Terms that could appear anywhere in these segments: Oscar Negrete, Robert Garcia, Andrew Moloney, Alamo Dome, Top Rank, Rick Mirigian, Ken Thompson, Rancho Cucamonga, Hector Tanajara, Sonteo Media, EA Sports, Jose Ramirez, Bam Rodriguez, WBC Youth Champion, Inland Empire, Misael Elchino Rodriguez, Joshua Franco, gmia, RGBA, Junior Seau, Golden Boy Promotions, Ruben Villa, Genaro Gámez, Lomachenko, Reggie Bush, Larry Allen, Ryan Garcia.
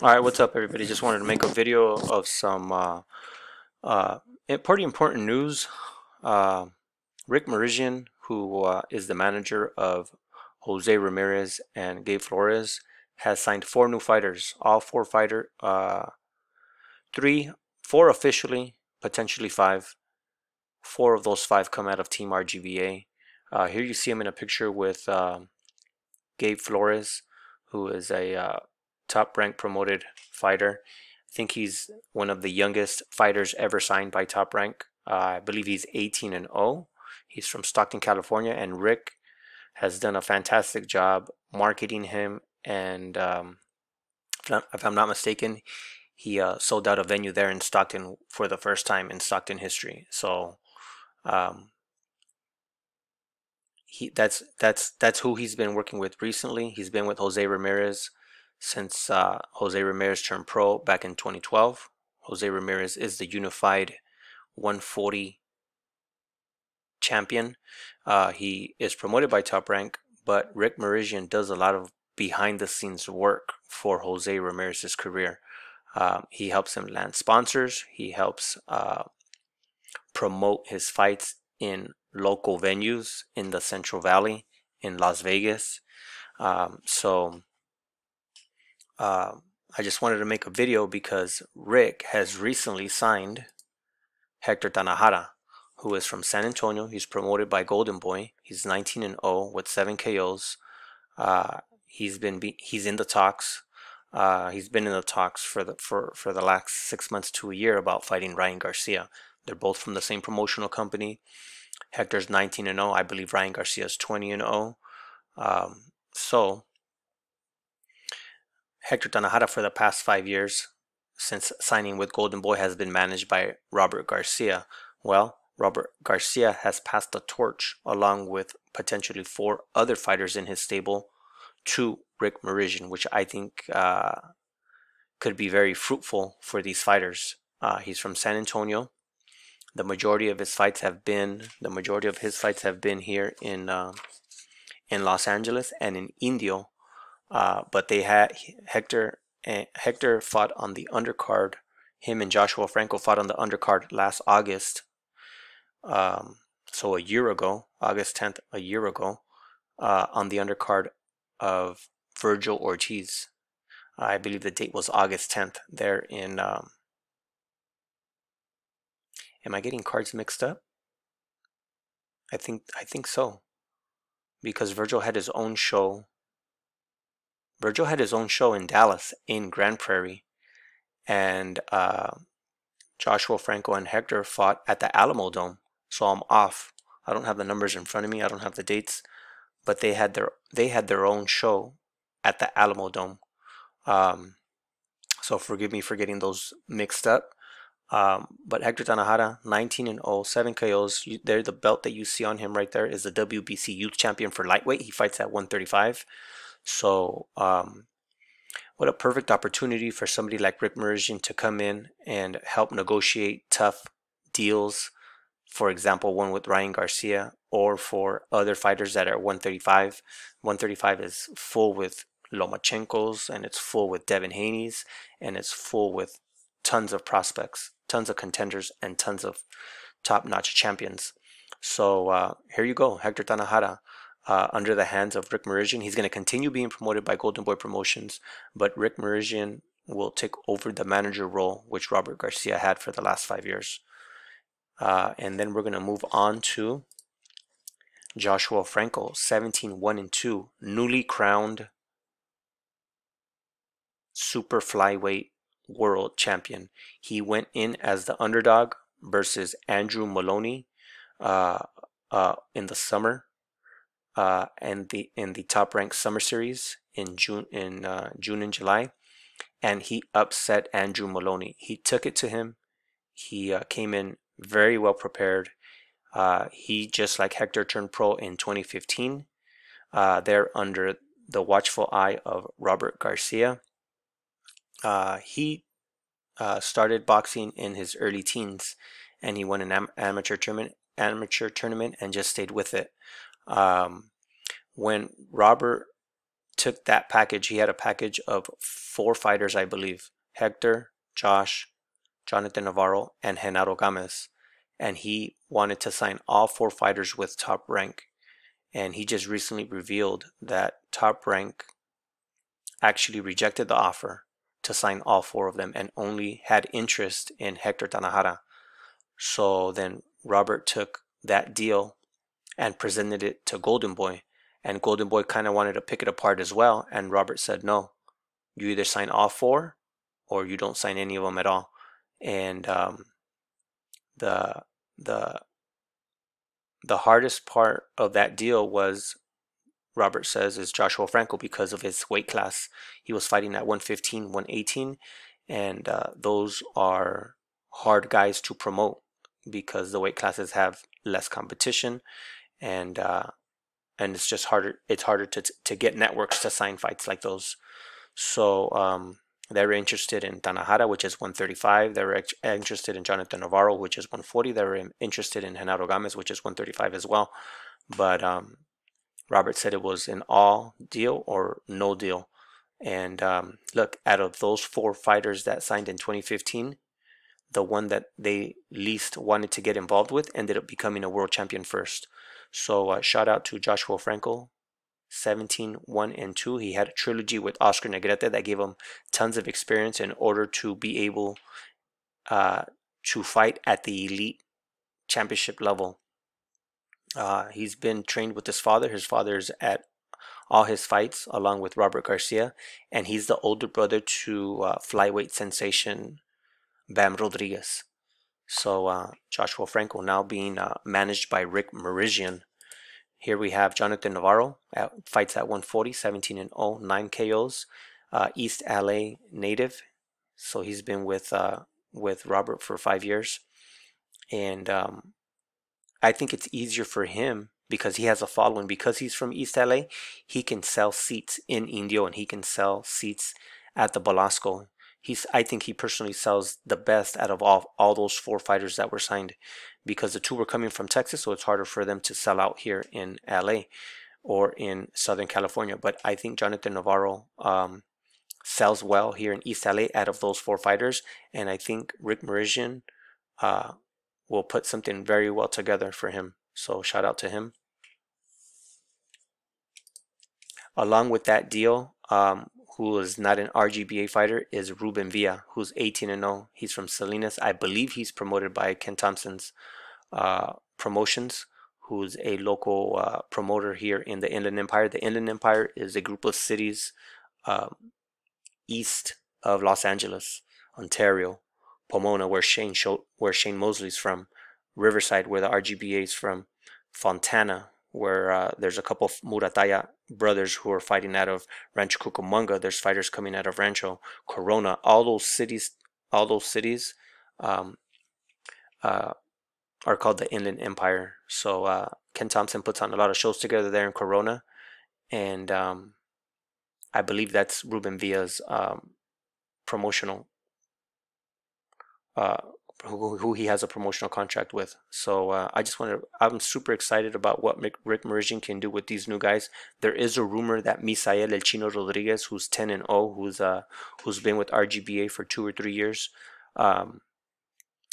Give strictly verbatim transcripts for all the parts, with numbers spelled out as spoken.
All right, what's up, everybody? Just wanted to make a video of some uh, uh, pretty important news. Uh, Rick Mirigian, who uh, is the manager of Jose Ramirez and Gabe Flores, has signed four new fighters. All four fighter, uh, three, four officially, potentially five. Four of those five come out of Team R G B A. Uh, here you see him in a picture with uh, Gabe Flores, who is a uh, Top Rank promoted fighter. I think he's one of the youngest fighters ever signed by Top Rank. Uh, I believe he's eighteen and oh. He's from Stockton, California, and Rick has done a fantastic job marketing him. And um, if, not, if I'm not mistaken, he uh, sold out a venue there in Stockton for the first time in Stockton history. So um, he that's that's that's who he's been working with recently. He's been with Jose Ramirez since uh, Jose Ramirez turned pro back in twenty twelve. Jose Ramirez is the unified one forty champion. Uh, he is promoted by Top Rank, but Rick Mirigian does a lot of behind the scenes work for Jose Ramirez's career. Uh, he helps him land sponsors. He helps uh, promote his fights in local venues in the Central Valley, in Las Vegas. Um, so Uh, I just wanted to make a video because Rick has recently signed Hector Tanajara, who is from San Antonio. He's promoted by Golden Boy. He's nineteen and oh with seven K Os. Uh, he's been be he's in the talks. Uh, he's been in the talks for the for for the last six months to a year about fighting Ryan Garcia. They're both from the same promotional company. Hector's nineteen and oh. I believe Ryan Garcia's twenty and oh. Um, so. Hector Tanajara, for the past five years since signing with Golden Boy, has been managed by Robert Garcia. Well, Robert Garcia has passed the torch along with potentially four other fighters in his stable to Rick Mirigian, which I think uh, could be very fruitful for these fighters. Uh, he's from San Antonio. The majority of his fights have been the majority of his fights have been here in uh, in Los Angeles and in Indio. Uh, but they had Hector and Hector fought on the undercard. Him and Joshua Franco fought on the undercard last August, um, so a year ago, August tenth, a year ago, uh, on the undercard of Virgil Ortiz. I believe the date was August tenth. There in, um, am I getting cards mixed up? I think I think so, because Virgil had his own show. Virgil had his own show in Dallas, in Grand Prairie, and uh, Joshua Franco and Hector fought at the Alamo Dome. So I'm off. I don't have the numbers in front of me. I don't have the dates, but they had their they had their own show at the Alamo Dome. Um, so forgive me for getting those mixed up. Um, but Hector Tanajara, nineteen and oh, seven K Os. You, there, the belt that you see on him right there is the W B C Youth Champion for lightweight. He fights at one thirty-five. So um, what a perfect opportunity for somebody like Rick Mirigian to come in and help negotiate tough deals. For example, one with Ryan Garcia, or for other fighters that are one thirty-five. one thirty-five is full with Lomachenkos, and it's full with Devin Haney's, and it's full with tons of prospects, tons of contenders, and tons of top-notch champions. So uh, here you go, Hector Tanajara. Uh, under the hands of Rick Mirigian. He's going to continue being promoted by Golden Boy Promotions, but Rick Mirigian will take over the manager role, which Robert Garcia had for the last five years. Uh, and then we're going to move on to Joshua Franco, seventeen and one and two, newly crowned super flyweight world champion. He went in as the underdog versus Andrew Moloney uh, uh, in the summer. Uh, and the in the Top Rank Summer Series in June in uh, June and July, and he upset Andrew Moloney. He took it to him. He uh, came in very well prepared. Uh, he, just like Hector, turned pro in twenty fifteen. Uh, they're under the watchful eye of Robert Garcia. Uh, he uh, started boxing in his early teens, and he won an am amateur tournament, amateur tournament, and just stayed with it. Um, when Robert took that package. He had a package of four fighters, I believe. Hector, Josh, Jonathan Navarro, and Genaro Gámez. And he wanted to sign all four fighters with Top Rank. And he just recently revealed that Top Rank actually rejected the offer to sign all four of them and only had interest in Hector Tanajara. So then Robert took that deal and presented it to Golden Boy. And Golden Boy kind of wanted to pick it apart as well. And Robert said, no, you either sign all four or you don't sign any of them at all. And um, the the the hardest part of that deal was, Robert says, is Joshua Franco because of his weight class. He was fighting at one fifteen, one eighteen, and uh, those are hard guys to promote because the weight classes have less competition, and uh, and it's just harder. It's harder to to get networks to sign fights like those. So. Um, They were interested in Tanajara, which is one thirty-five. They were interested in Jonathan Navarro, which is one forty. They were interested in Genaro Gámez, which is one thirty-five as well. But um, Robert said it was an all deal or no deal. And um, look, out of those four fighters that signed in twenty fifteen, the one that they least wanted to get involved with ended up becoming a world champion first. So uh, shout out to Joshua Franco. seventeen, one, and two. He had a trilogy with Oscar Negrete that gave him tons of experience in order to be able uh, to fight at the elite championship level. Uh, he's been trained with his father. His father's at all his fights along with Robert Garcia, and he's the older brother to uh, flyweight sensation Bam Rodriguez. So uh, Joshua Franco now being uh, managed by Rick Mirigian. Here we have Jonathan Navarro, at, fights at one forty, seventeen and oh, nine K Os, uh, East L A native. So he's been with uh, with Robert for five years. And um, I think it's easier for him because he has a following. Because he's from East L A, he can sell seats in Indio and he can sell seats at the Belasco. He's, I think he personally sells the best out of all, all those four fighters that were signed because the two were coming from Texas, so it's harder for them to sell out here in L A or in Southern California. But I think Jonathan Navarro um, sells well here in East L A out of those four fighters, and I think Rick Mirigian uh, will put something very well together for him. So shout out to him. Along with that deal, um, who is not an R G B A fighter, is Ruben Villa, who's eighteen and oh. He's from Salinas. I believe he's promoted by Ken Thompson's uh, promotions, who's a local uh, promoter here in the Inland Empire. The Inland Empire is a group of cities uh, east of Los Angeles, Ontario, Pomona, where Shane, Scho where Shane Mosley's from, Riverside, where the R G B A's from, Fontana, where uh, there's a couple of Murataya brothers who are fighting out of Rancho Cucamonga. There's fighters coming out of Rancho, Corona. All those cities, all those cities um, uh, are called the Inland Empire. So uh, Ken Thompson puts on a lot of shows together there in Corona. And um, I believe that's Ruben Villa's um, promotional, uh, who, who he has a promotional contract with. So uh, I just want to, I'm super excited about what Rick Mirigian can do with these new guys. There is a rumor that Misael Elchino Rodriguez, who's ten and oh, who's uh who's been with R G B A for two or three years, um,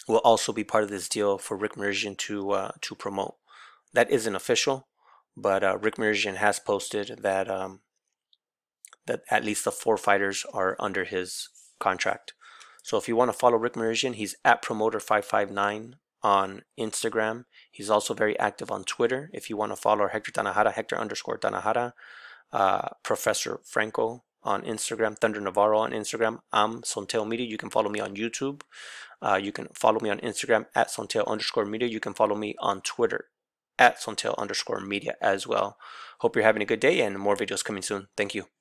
will also be part of this deal for Rick Mirigian to uh, to promote. That isn't official, but uh, Rick Mirigian has posted that um, that at least the four fighters are under his contract. So if you want to follow Rick Mirigian, he's at Promoter five five nine on Instagram. He's also very active on Twitter. If you want to follow Hector Tanajara, Hector underscore Tanajara, uh, Professor Franco on Instagram, Thunder Navarro on Instagram. I'm Sonteo Media. You can follow me on YouTube. Uh, you can follow me on Instagram at Sonteo underscore Media. You can follow me on Twitter at Sonteo underscore Media as well. Hope you're having a good day and more videos coming soon. Thank you.